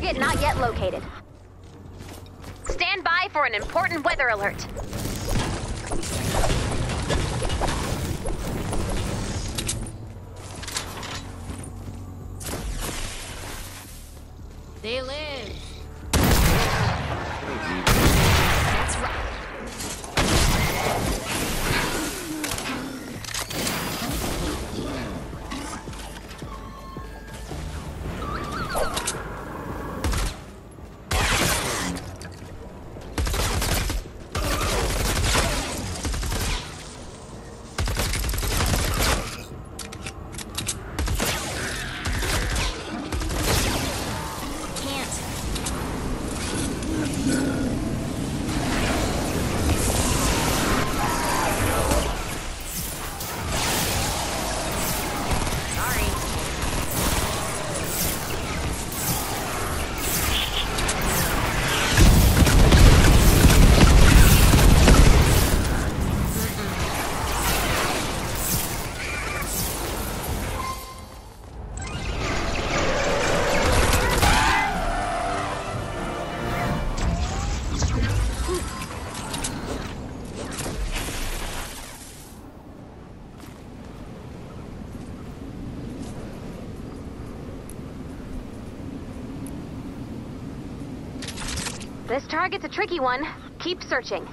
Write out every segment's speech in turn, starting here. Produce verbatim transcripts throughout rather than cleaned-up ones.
Target not yet located. Stand by for an important weather alert. They live. That's right. This target's a tricky one. Keep searching.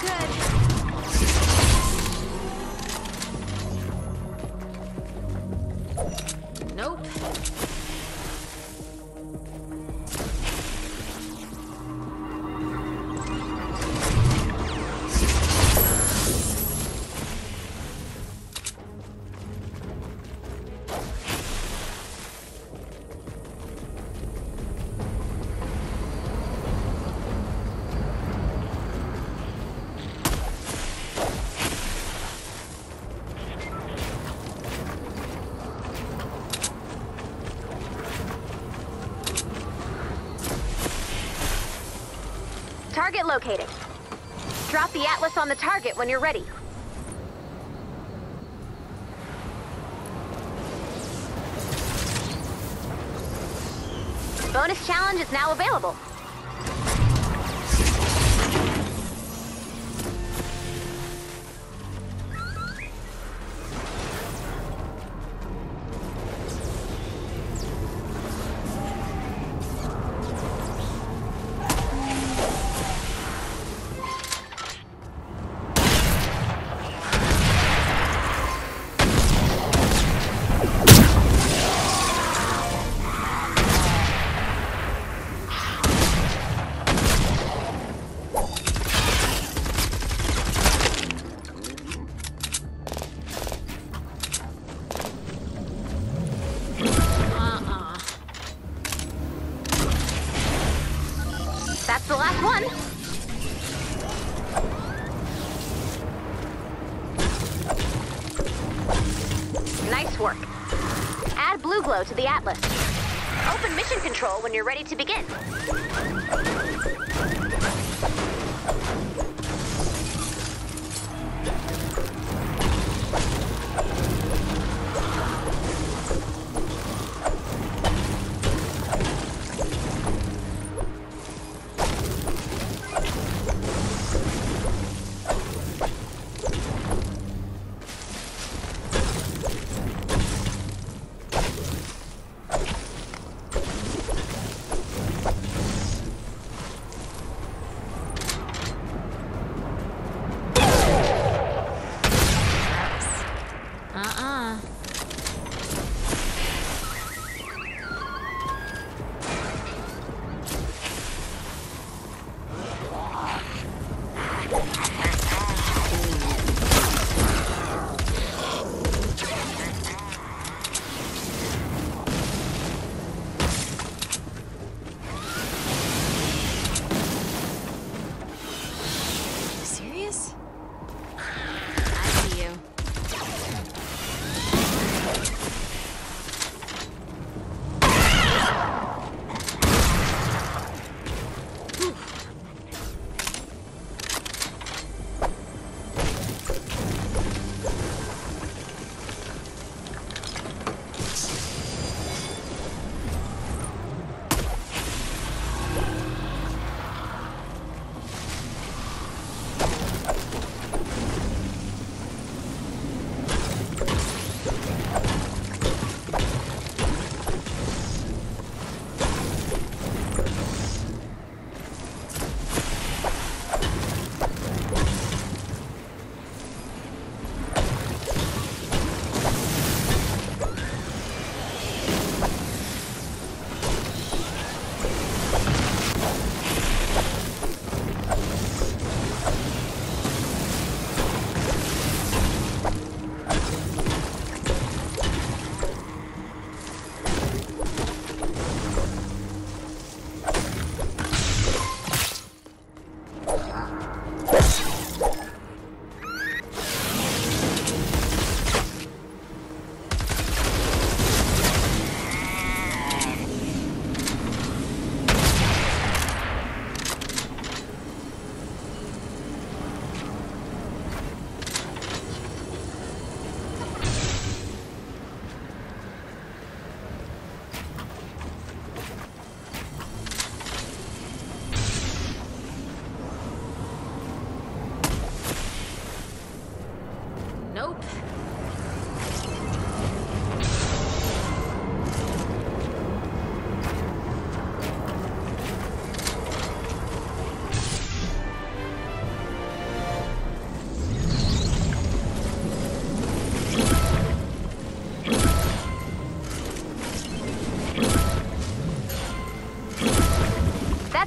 Good. Target located. Drop the Atlas on the target when you're ready. Bonus challenge is now available. That's the last one. Nice work. Add Blue Glove to the Atlas. Open mission control when you're ready to begin.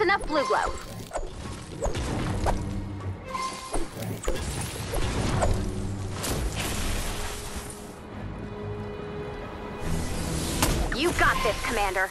Enough Blue Glove. You got this, Commander.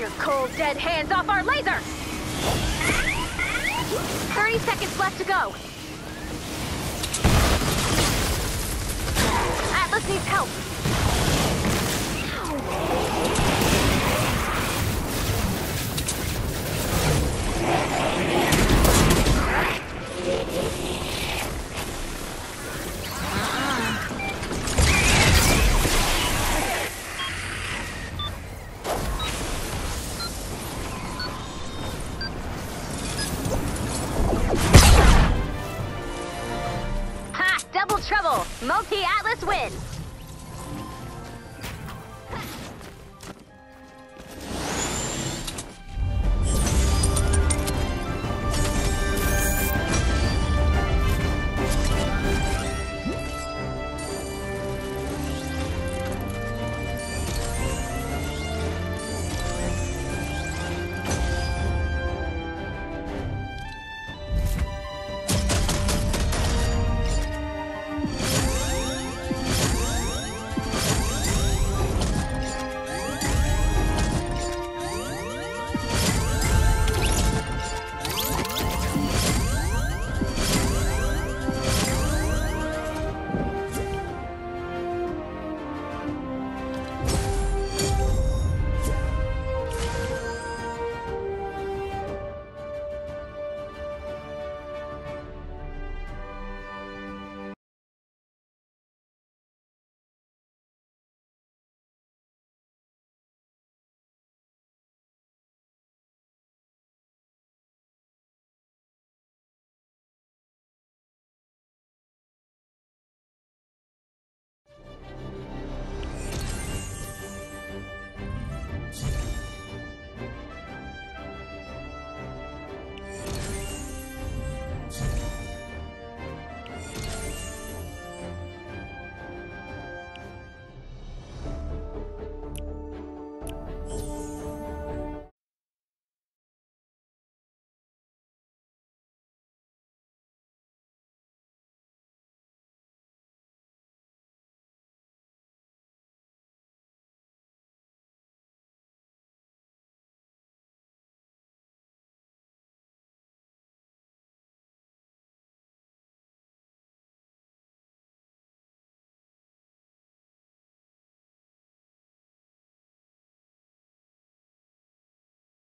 your cold, dead hands off our laser! thirty seconds left to go. Atlas needs help. Multi-Atlas wins!